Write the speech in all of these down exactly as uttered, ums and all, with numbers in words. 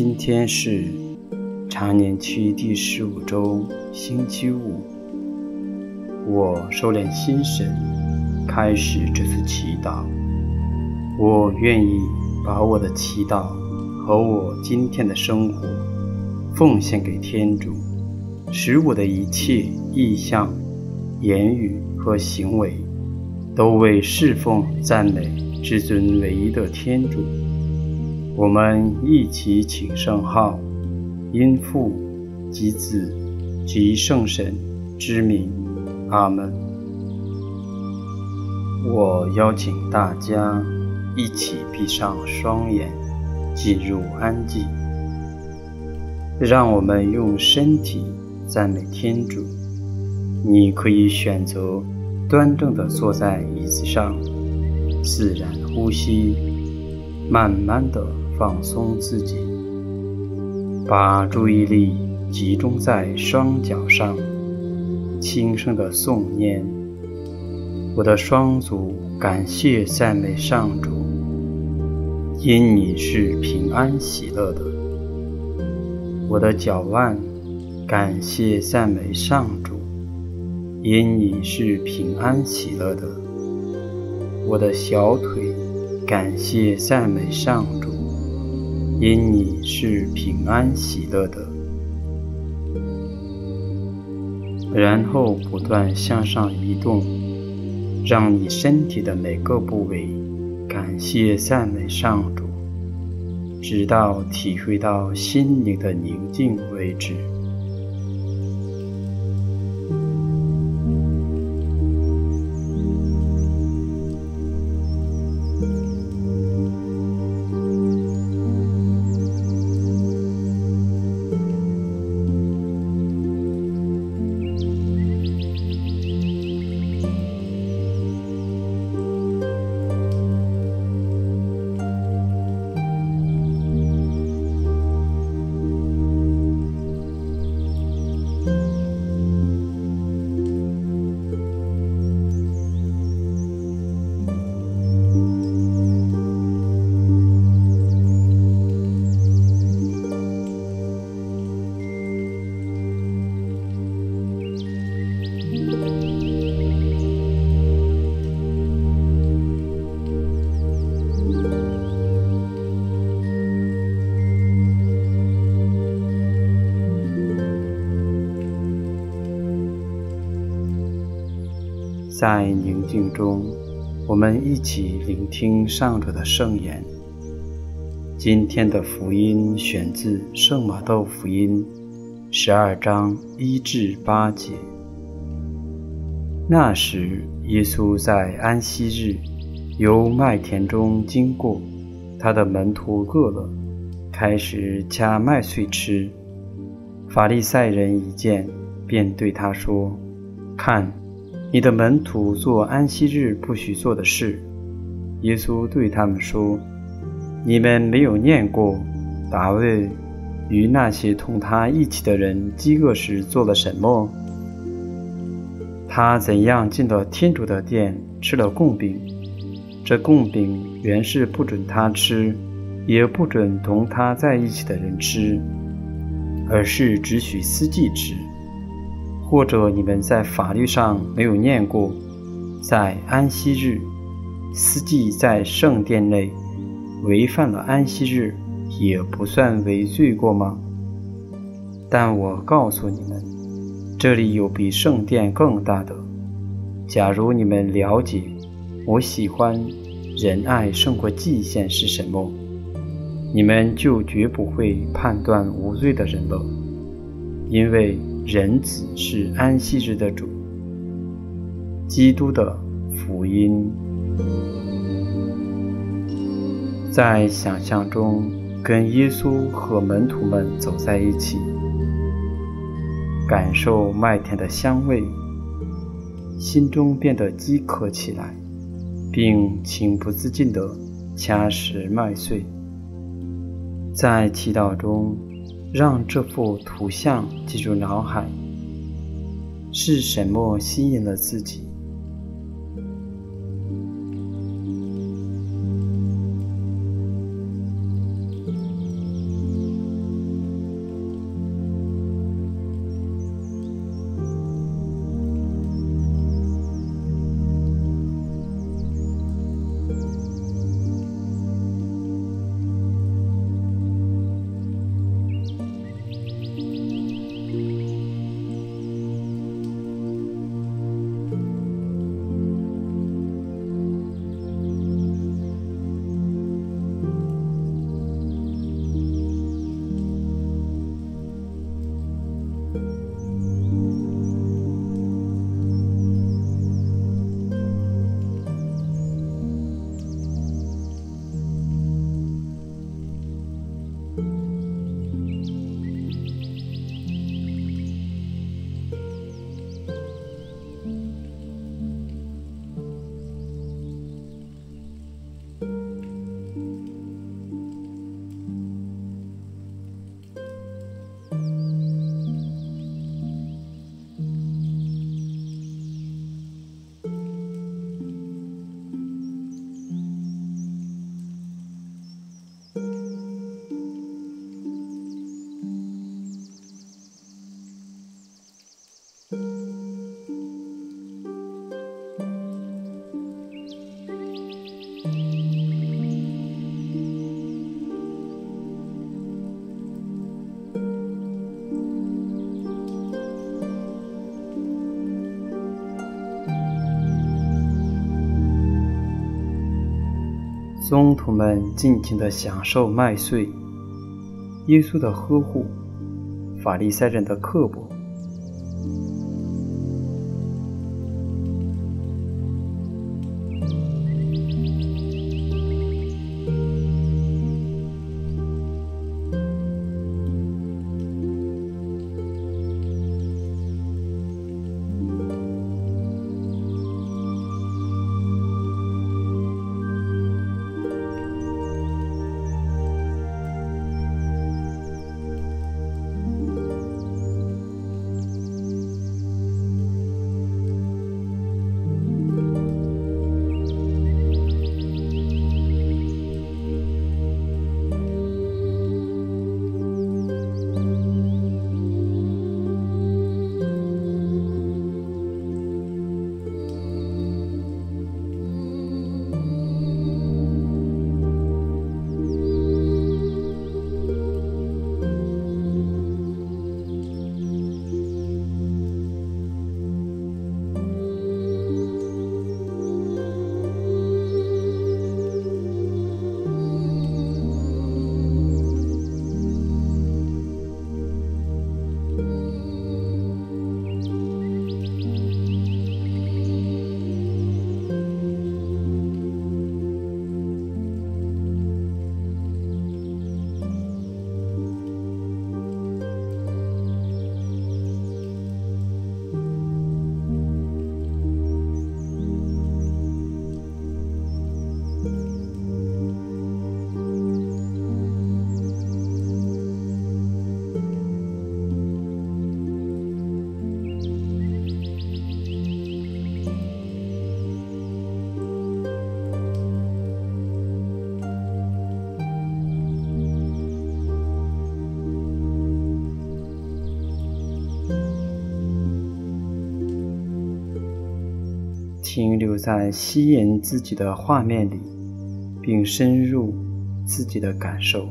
今天是常年期第十五周星期五，我收敛心神，开始这次祈祷。我愿意把我的祈祷和我今天的生活奉献给天主，使我的一切意向、言语和行为都为侍奉赞美至尊唯一的天主。我们一起请圣号，因父及子及圣神之名，阿们。我邀请大家一起闭上双眼，进入安静。让我们用身体赞美天主。你可以选择端正地坐在椅子上，自然呼吸，慢慢地放松自己，把注意力集中在双脚上，轻声地诵念：我的双足感谢赞美上主，因你是平安喜乐的。我的脚腕感谢赞美上主，因你是平安喜乐的。我的小腿感谢赞美上主，因你是平安喜乐的。然后不断向上移动，让你身体的每个部位感谢赞美上主，直到体会到心灵的宁静为止。在宁静中，我们一起聆听上主的圣言。今天的福音选自圣马窦福音十二章一至八节。那时，耶稣在安息日由麦田中经过，他的门徒饿了，开始掐麦穗吃。法利赛人一见，便对他说：“看，你的门徒做安息日不许做的事。”耶稣对他们说：“你们没有念过大卫与那些同他一起的人饥饿时做了什么？他怎样进了天主的殿，吃了供饼。这供饼原是不准他吃，也不准同他在一起的人吃，而是只许司祭吃。或者你们在法律上没有念过，在安息日，司祭在圣殿内违反了安息日，也不算违罪过吗？但我告诉你们，这里有比圣殿更大的。假如你们了解，我喜欢仁爱胜过祭献是什么，你们就绝不会判断无罪的人了，因为人子是安息日的主。”基督的福音。在想象中，跟耶稣和门徒们走在一起，感受麦田的香味，心中变得饥渴起来，并情不自禁地掐食麦穗。在祈祷中，让这幅图像进入脑海。是什么吸引了自己？宗徒们尽情地享受麦穗，耶稣的呵护，法利赛人的刻薄。停留在吸引自己的画面里，并深入自己的感受。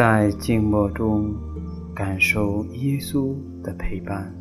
在静默中感受耶稣的陪伴。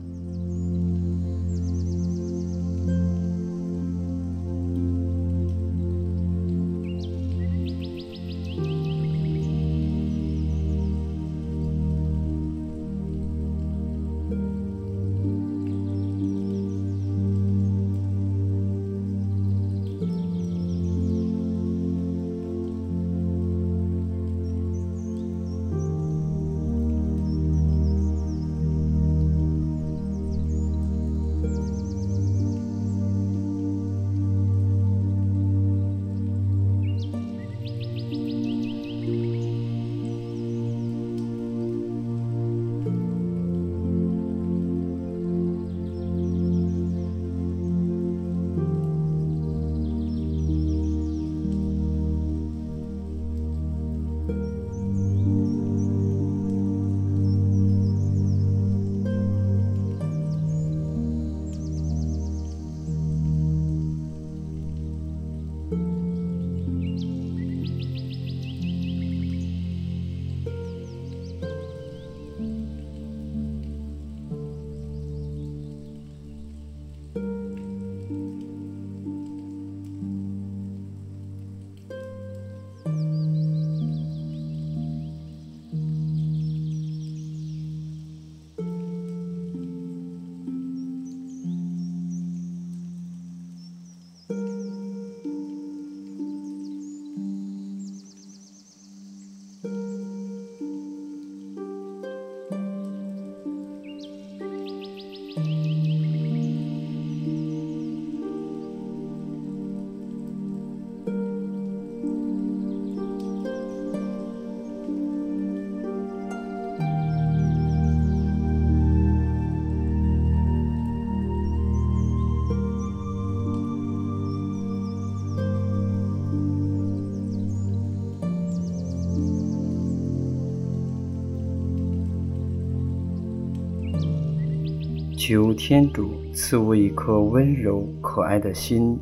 求天主赐我一颗温柔可爱的心，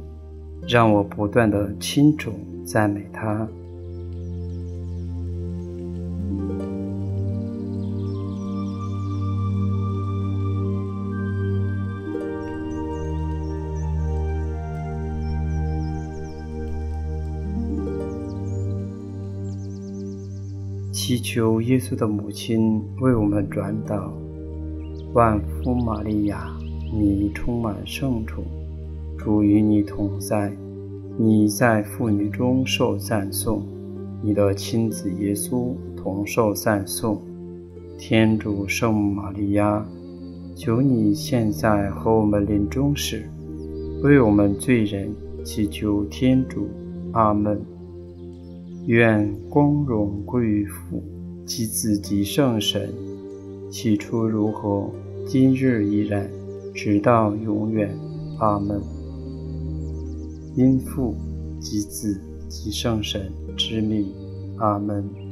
让我不断地亲手赞美他。祈求耶稣的母亲为我们转导。万福玛利亚，你充满圣宠，主与你同在，你在妇女中受赞颂，你的亲子耶稣同受赞颂。天主圣母玛利亚，求你现在和我们临终时，为我们罪人祈求天主。阿们。愿光荣归于父及子及圣神，起初如何，今日依然，直到永远。阿们。因父及子及圣神之名。阿们。